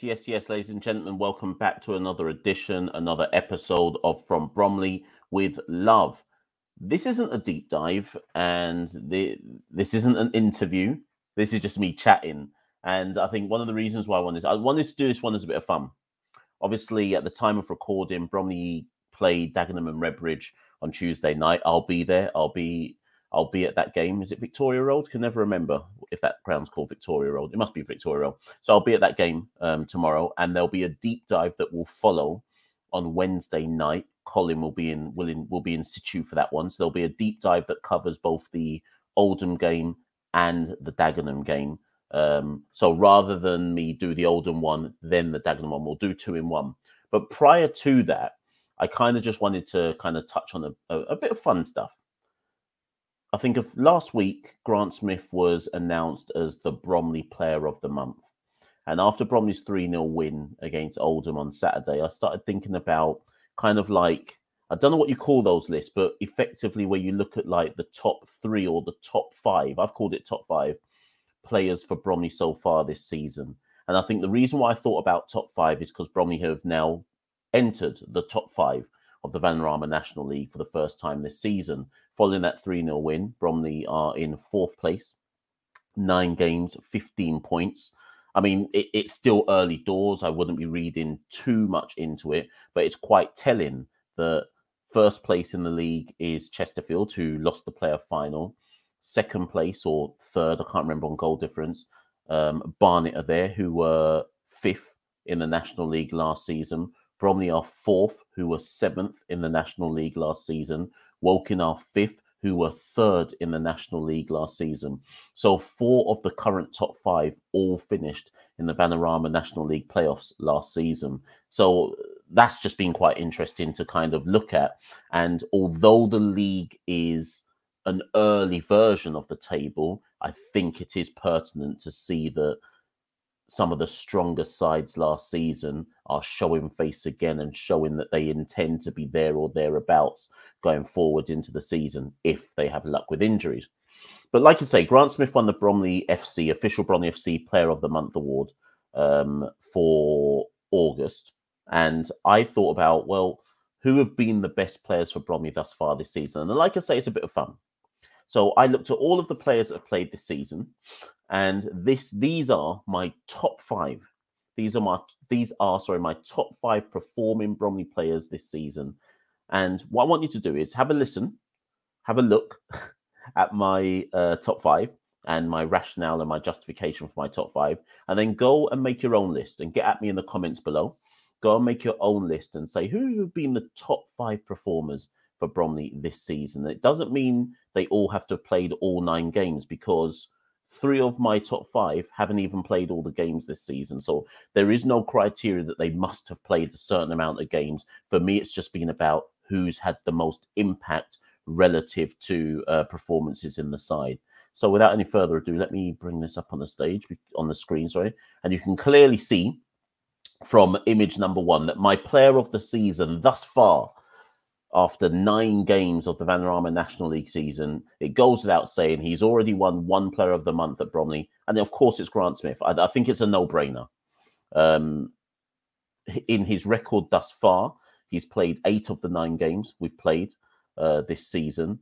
Yes, ladies and gentlemen, welcome back to another edition, another episode of From Bromley with Love. This isn't a deep dive and this isn't an interview. This is just me chatting. And I think one of the reasons why I wanted to do this one is a bit of fun. Obviously, at the time of recording, Bromley played Dagenham and Redbridge on Tuesday night. I'll be there. I'll be at that game. Is it Victoria Road? Can never remember if that ground's called Victoria Road. It must be Victoria Road. So I'll be at that game tomorrow, and there'll be a deep dive that will follow on Wednesday night. Colin will be in situ for that one. So there'll be a deep dive that covers both the Oldham game and the Dagenham game. So rather than me do the Oldham one, then the Dagenham one, we'll do two in one. But prior to that, I kind of just wanted to kind of touch on a bit of fun stuff. I think of last week, Grant Smith was announced as the Bromley Player of the Month. And after Bromley's 3-0 win against Oldham on Saturday, I started thinking about kind of like, I don't know what you call those lists, but effectively where you look at like the top three or the top five, I've called it top five, players for Bromley so far this season. And I think the reason why I thought about top five is because Bromley have now entered the top five of the Vanarama National League for the first time this season. Following that 3-0 win, Bromley are in fourth place, 9 games, 15 points. I mean, it's still early doors. I wouldn't be reading too much into it, but it's quite telling that first place in the league is Chesterfield, who lost the playoff final. Second place or third, I can't remember on goal difference, Barnet are there, who were 5th in the National League last season. Bromley are 4th, who were 7th in the National League last season. Woking are 5th, who were 3rd in the National League last season. So 4 of the current top 5 all finished in the Vanarama National League playoffs last season. So that's just been quite interesting to kind of look at. And although the league is an early version of the table, I think it is pertinent to see that some of the strongest sides last season are showing face again and showing that they intend to be there or thereabouts going forward into the season if they have luck with injuries. But like I say, Grant Smith won the Bromley FC, official Bromley FC Player of the Month award for August. And I thought about, well, who have been the best players for Bromley thus far this season? And like I say, it's a bit of fun. So I looked at all of the players that have played this season, and these are my top 5. These are my top 5 performing Bromley players this season. And what I want you to do is have a listen, have a look at my top 5 and my rationale and my justification for my top 5, and then go and make your own list and get at me in the comments below. Go and make your own list and say who have been the top 5 performers for Bromley this season. It doesn't mean they all have to have played all 9 games, because 3 of my top 5 haven't even played all the games this season. So there is no criteria that they must have played a certain amount of games. For me, it's just been about who's had the most impact relative to performances in the side. So without any further ado, let me bring this up on the stage, on the screen, sorry. And you can clearly see from image number 1 that my player of the season thus far, after 9 games of the Vanarama National League season, it goes without saying he's already won 1 Player of the Month at Bromley. And of course, it's Grant Smith. I think it's a no-brainer. In his record thus far, he's played 8 of the 9 games we've played this season.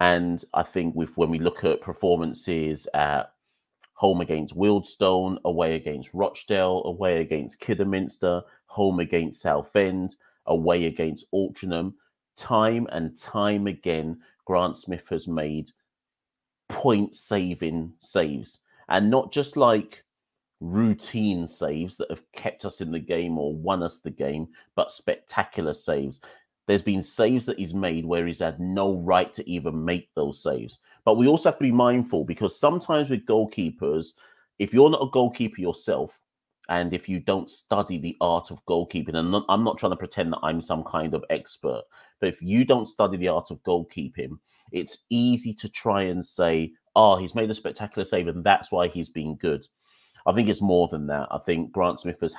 And I think when we look at performances at home against Wealdstone, away against Rochdale, away against Kidderminster, home against Southend, away against Altrincham, time and time again, Grant Smith has made point-saving saves. And not just like routine saves that have kept us in the game or won us the game, but spectacular saves. There's been saves that he's made where he's had no right to even make those saves. But we also have to be mindful, because sometimes with goalkeepers, if you're not a goalkeeper yourself, and if you don't study the art of goalkeeping, and I'm not trying to pretend that I'm some kind of expert, but if you don't study the art of goalkeeping, it's easy to try and say, oh, he's made a spectacular save and that's why he's been good. I think it's more than that. I think Grant Smith has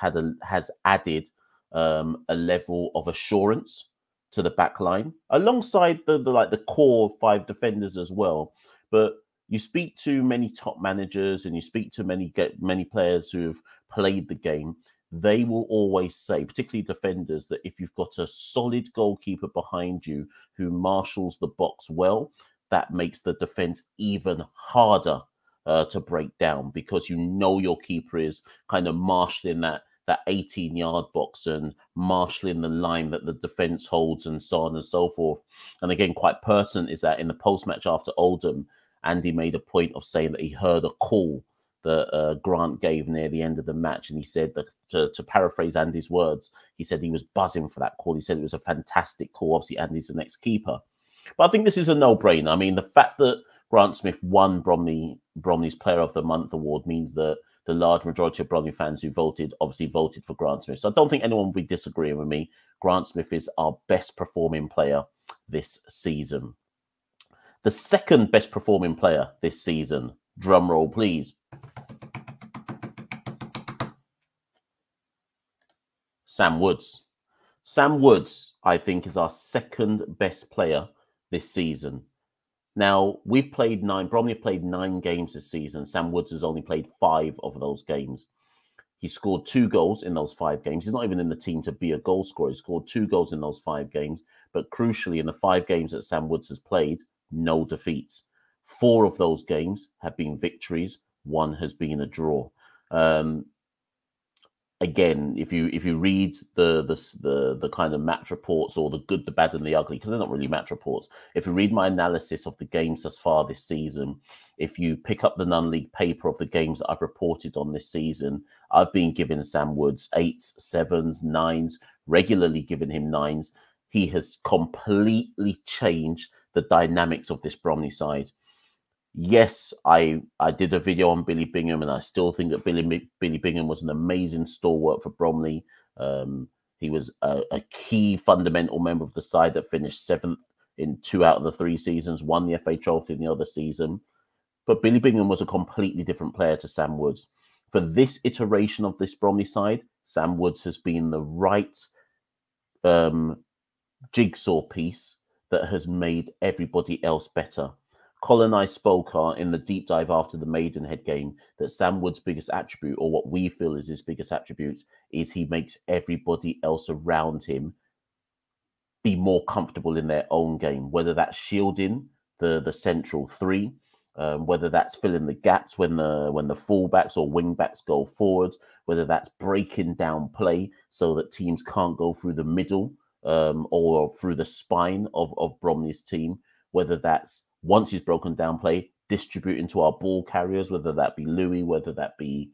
added a level of assurance to the back line, alongside the core 5 defenders as well. But you speak to many top managers and you speak to many players who've played the game, they will always say, particularly defenders, that if you've got a solid goalkeeper behind you who marshals the box well, that makes the defence even harder to break down, because you know your keeper is kind of marshalling that 18-yard box and marshalling the line that the defence holds and so on and so forth. And again, quite pertinent is that in the post-match after Oldham, Andy made a point of saying that he heard a call that Grant gave near the end of the match. And he said that, to paraphrase Andy's words, he said he was buzzing for that call. He said it was a fantastic call. Obviously, Andy's the next keeper. But I think this is a no-brainer. I mean, the fact that Grant Smith won Bromley's Player of the Month award means that the large majority of Bromley fans who voted obviously voted for Grant Smith. So I don't think anyone will be disagreeing with me. Grant Smith is our best performing player this season. The second best performing player this season, drum roll please, Sam Woods. Sam Woods, I think, is our second best player this season. Now, we've played Bromley have played 9 games this season. Sam Woods has only played 5 of those games. He scored 2 goals in those 5 games. He's not even in the team to be a goal scorer. He scored 2 goals in those 5 games. But crucially, in the 5 games that Sam Woods has played, no defeats. 4 of those games have been victories. 1 has been a draw. Again, if you read the kind of match reports, or the good, the bad, and the ugly, because they're not really match reports. If you read my analysis of the games thus far this season, if you pick up the non-league paper of the games that I've reported on this season, I've been giving Sam Woods 8s, 7s, 9s, regularly giving him 9s. He has completely changed the dynamics of this Bromley side. Yes, I did a video on Billy Bingham, and I still think that Billy Bingham was an amazing stalwart for Bromley. He was a key fundamental member of the side that finished 7th in 2 out of the 3 seasons, won the FA Trophy in the other season. But Billy Bingham was a completely different player to Sam Woods. For this iteration of this Bromley side, Sam Woods has been the right jigsaw piece that has made everybody else better. Colin and I spoke in the deep dive after the Maidenhead game that Sam Wood's biggest attribute, or what we feel is his biggest attribute, is he makes everybody else around him be more comfortable in their own game, whether that's shielding the central three, whether that's filling the gaps when the fullbacks or wingbacks go forward, whether that's breaking down play so that teams can't go through the middle or through the spine of Bromley's team, whether that's, once he's broken down play, distributing to our ball carriers, whether that be Louis, whether that be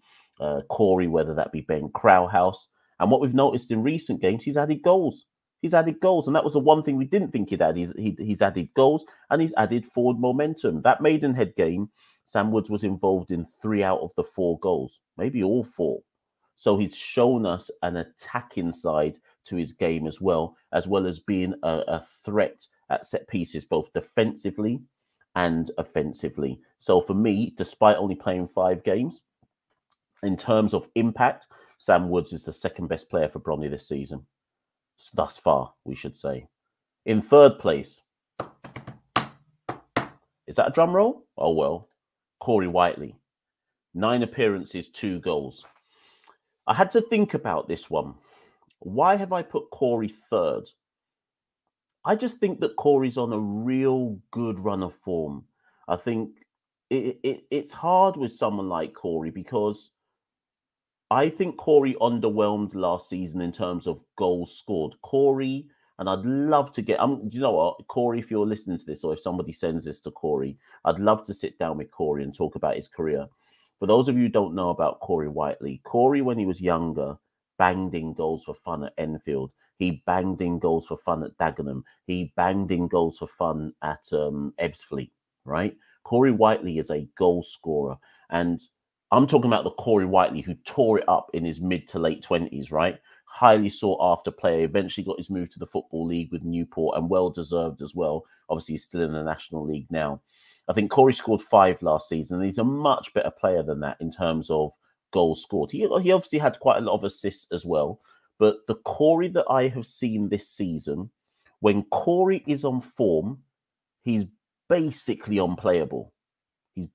Corey, whether that be Ben Krauhaus. And what we've noticed in recent games, he's added goals. He's added goals. And that was the one thing we didn't think he'd add. He's added goals, and he's added forward momentum. That Maidenhead game, Sam Woods was involved in 3 out of the 4 goals, maybe all 4. So he's shown us an attacking side to his game, as well as being a threat at set pieces, both defensively and offensively. So for me, despite only playing 5 games, in terms of impact, Sam Woods is the second best player for Bromley this season. Thus far, we should say. In third place, is that a drum roll? Oh, well, Corey Whiteley. 9 appearances, 2 goals. I had to think about this one. Why have I put Corey third? I just think that Corey's on a real good run of form. I think it's hard with someone like Corey, because I think Corey underwhelmed last season in terms of goals scored. Corey, and I'd love to get, you know what, Corey, if you're listening to this, or if somebody sends this to Corey, I'd love to sit down with Corey and talk about his career. For those of you who don't know about Corey Whiteley, Corey, when he was younger, banged in goals for fun at Enfield. He banged in goals for fun at Dagenham. He banged in goals for fun at Ebbsfleet, right? Corey Whiteley is a goal scorer. And I'm talking about the Corey Whiteley who tore it up in his mid to late 20s, right? Highly sought after player. Eventually got his move to the Football League with Newport, and well-deserved as well. Obviously, he's still in the National League now. I think Corey scored 5 last season. And he's a much better player than that in terms of goals scored. He obviously had quite a lot of assists as well. But the Corey that I have seen this season, when Corey is on form, he's basically unplayable. He's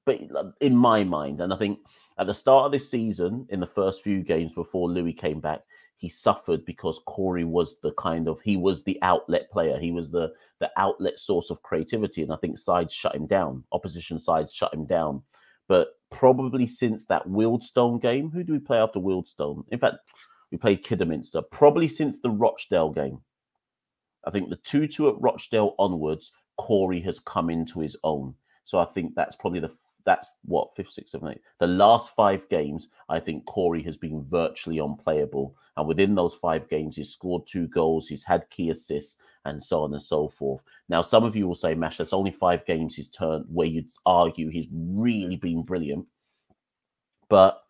in my mind, and I think At the start of this season, in the first few games before Louis came back, he suffered because Corey was the kind of, he was the outlet player. He was the outlet source of creativity. And I think sides shut him down. Opposition sides shut him down. But probably since that Wealdstone game, who do we play after Wealdstone? In fact, we played Kidderminster. Probably since the Rochdale game. I think the 2-2 at Rochdale onwards, Corey has come into his own. So I think that's probably the, that's what, 5, 6, 7, 8. The last 5 games, I think Corey has been virtually unplayable. And within those 5 games, he's scored 2 goals, he's had key assists, and so on and so forth. Now, some of you will say, Mash, that's only 5 games he's turned where you'd argue he's really been brilliant. But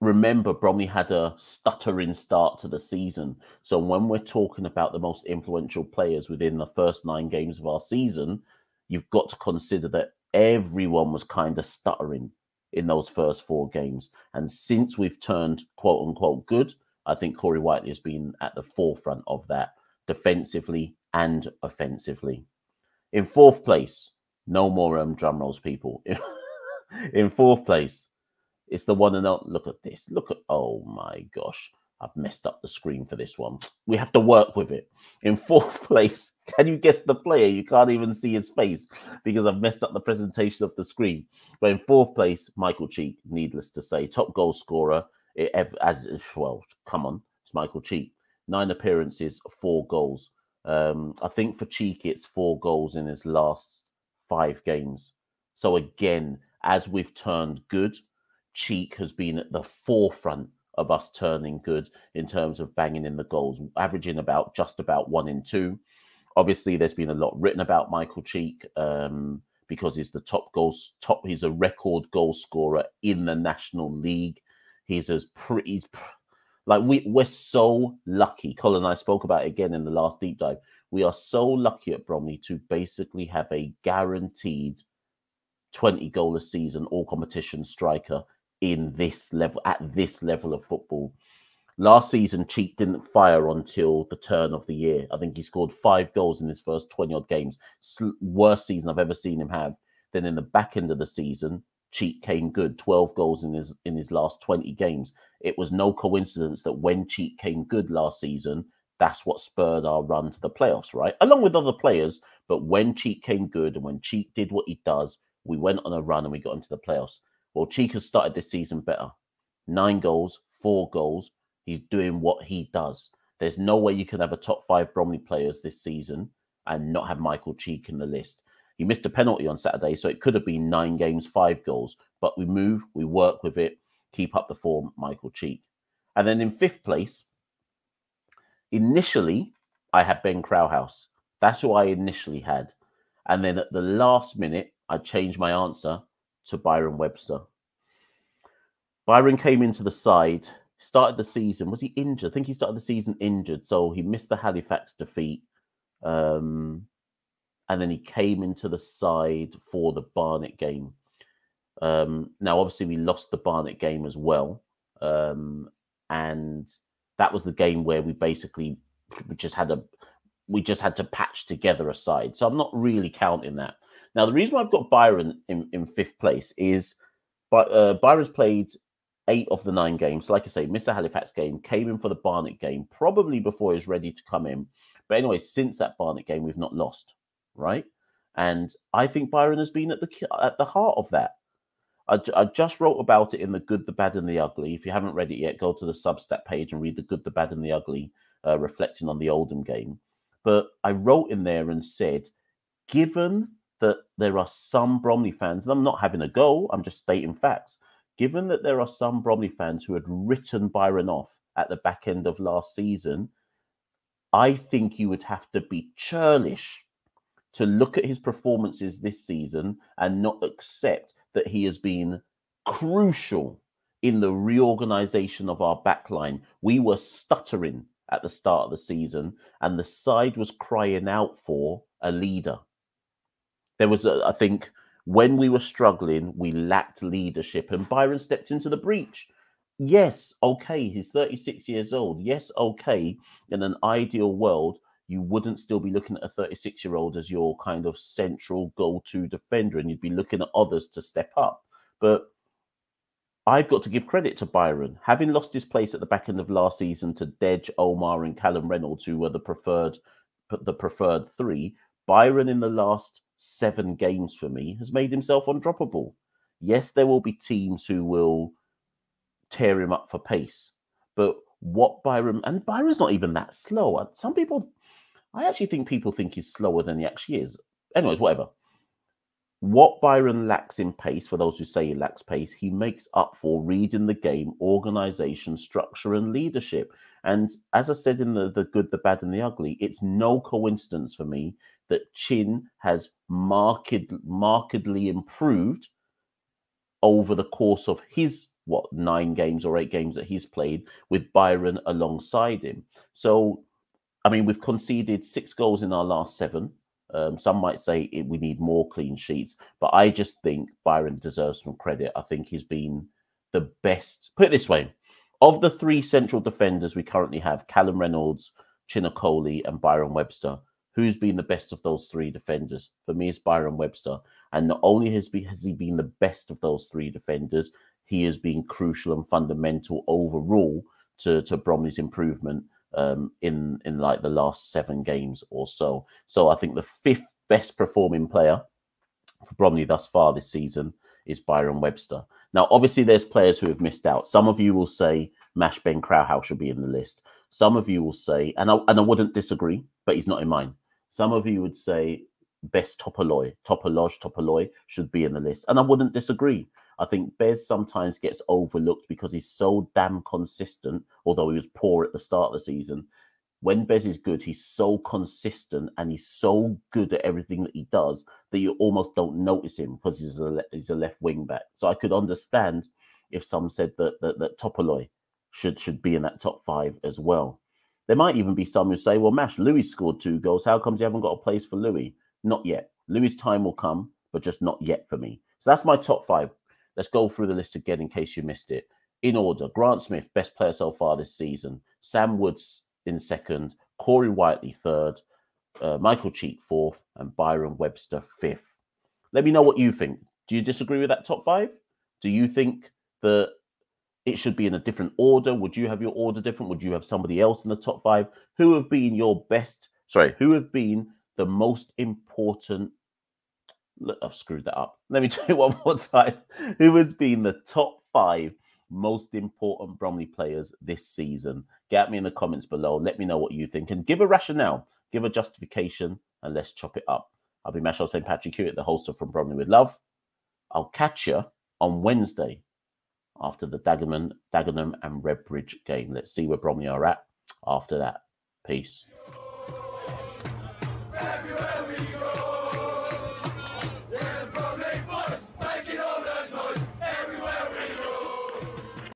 remember, Bromley had a stuttering start to the season. So when we're talking about the most influential players within the first 9 games of our season, you've got to consider that everyone was kind of stuttering in those first 4 games. And since we've turned quote unquote good, I think Corey Whiteley has been at the forefront of that defensively and offensively. In 4th place, no more drum rolls, people. In 4th place, it's the one and only. Look at this. Look at, oh my gosh, I've messed up the screen for this one. We have to work with it. In 4th place, can you guess the player? You can't even see his face because I've messed up the presentation of the screen. But in 4th place, Michael Cheek, needless to say, top goal scorer, as well, come on, it's Michael Cheek. 9 appearances, 4 goals. I think for Cheek, it's 4 goals in his last 5 games. So again, as we've turned good, Cheek has been at the forefront of us turning good in terms of banging in the goals, averaging about just about 1 in 2. Obviously, there's been a lot written about Michael Cheek because he's the he's a record goal scorer in the National League. He's as pretty, like we're so lucky. Colin and I spoke about it again in the last deep dive. We are so lucky at Bromley to basically have a guaranteed 20 goal a season, all competition striker in this level, at this level of football. Last season, Cheek didn't fire until the turn of the year. I think he scored 5 goals in his first 20-odd games. Worst season I've ever seen him have. Then in the back end of the season, Cheek came good. 12 goals in his last 20 games. It was no coincidence that when Cheek came good last season, that's what spurred our run to the playoffs, right? Along with other players, but when Cheek came good and when Cheek did what he does, we went on a run and we got into the playoffs. Well, Cheek has started this season better. 9 goals, 4 goals. He's doing what he does. There's no way you can have a top 5 Bromley players this season and not have Michael Cheek in the list. He missed a penalty on Saturday, so it could have been 9 games, 5 goals. But we move, we work with it, keep up the form, Michael Cheek. And then in 5th place, initially, I had Ben Krauhaus. That's who I initially had. And then at the last minute, I changed my answer to Byron Webster. Byron came into the side, started the season. Was he injured? I think he started the season injured, so he missed the Halifax defeat. And then he came into the side for the Barnet game. Now, obviously, we lost the Barnet game as well. And that was the game where we basically we just had to patch together a side. So I'm not really counting that. Now, the reason why I've got Byron in 5th place is Byron's played 8 of the 9 games. Like I say, missed the Halifax game, came in for the Barnet game, probably before he was ready to come in. But anyway, since that Barnet game, we've not lost, right? And I think Byron has been at the heart of that. I just wrote about it in The Good, the Bad, and the Ugly. If you haven't read it yet, go to the Substack page and read The Good, the Bad, and the Ugly, reflecting on the Oldham game. But I wrote in there and said, given that there are some Bromley fans, and I'm not having a go, I'm just stating facts, given that there are some Bromley fans who had written Byron off at the back end of last season, I think you would have to be churlish to look at his performances this season and not accept that he has been crucial in the reorganisation of our backline. We were stuttering at the start of the season and the side was crying out for a leader. There was, I think, when we were struggling, we lacked leadership and Byron stepped into the breach. Yes, okay, he's 36 years old. Yes, okay, in an ideal world, you wouldn't still be looking at a 36-year-old as your kind of central go-to defender and you'd be looking at others to step up. But I've got to give credit to Byron. Having lost his place at the back end of last season to Dej, Omar and Callum Reynolds, who were the preferred three, Byron in the last 7 games for me has made himself undroppable. Yes, there will be teams who will tear him up for pace, but what Byron... And Byron's not even that slow. Some people... I actually think people think he's slower than he actually is. Anyways, whatever. What Byron lacks in pace, for those who say he lacks pace, he makes up for reading the game, organisation, structure and leadership. And as I said in the good, the bad and the ugly, it's no coincidence for me that Chin has markedly improved over the course of his, 9 games or 8 games that he's played with Byron alongside him. So, I mean, we've conceded 6 goals in our last 7. Some might say we need more clean sheets, but I just think Byron deserves some credit. I think he's been the best. Put it this way, of the 3 central defenders we currently have, Callum Reynolds, Chinacoli and Byron Webster, who's been the best of those 3 defenders? For me, it's Byron Webster. And not only has he been the best of those 3 defenders, he has been crucial and fundamental overall to Bromley's improvement in like the last 7 games or so. So I think the 5th best performing player for Bromley thus far this season is Byron Webster. Now, obviously, there's players who have missed out. Some of you will say Mash Ben Krauhaus should be in the list. Some of you will say, and I wouldn't disagree, but he's not in mine. Some of you would say Bez Topolski should be in the list. And I wouldn't disagree. I think Bez sometimes gets overlooked because he's so damn consistent, although he was poor at the start of the season. When Bez is good, he's so consistent and he's so good at everything that he does that you almost don't notice him because he's a left wing back. So I could understand if some said that Topolski should be in that top 5 as well. There might even be some who say, well, Mash, Louis scored 2 goals. How comes you haven't got a place for Louis? Not yet. Louis' time will come, but just not yet for me. So that's my top 5. Let's go through the list again in case you missed it. In order, Grant Smith, best player so far this season. Sam Woods in 2nd. Corey Whiteley 3rd. Michael Cheek 4th. And Byron Webster 5th. Let me know what you think. Do you disagree with that top 5? Do you think that it should be in a different order? Would you have your order different? Would you have somebody else in the top 5? Who have been your best... Sorry, who have been the most important... Look, I've screwed that up. Let me do it one more time. Who has been the top 5 most important Bromley players this season? Get me in the comments below. Let me know what you think. And give a rationale. Give a justification. And let's chop it up. I'll be Mashal St. Patrick Hewitt, the host of From Bromley with Love. I'll catch you on Wednesday after the Dagenham and Redbridge game. Let's see where Bromley are at after that. Peace.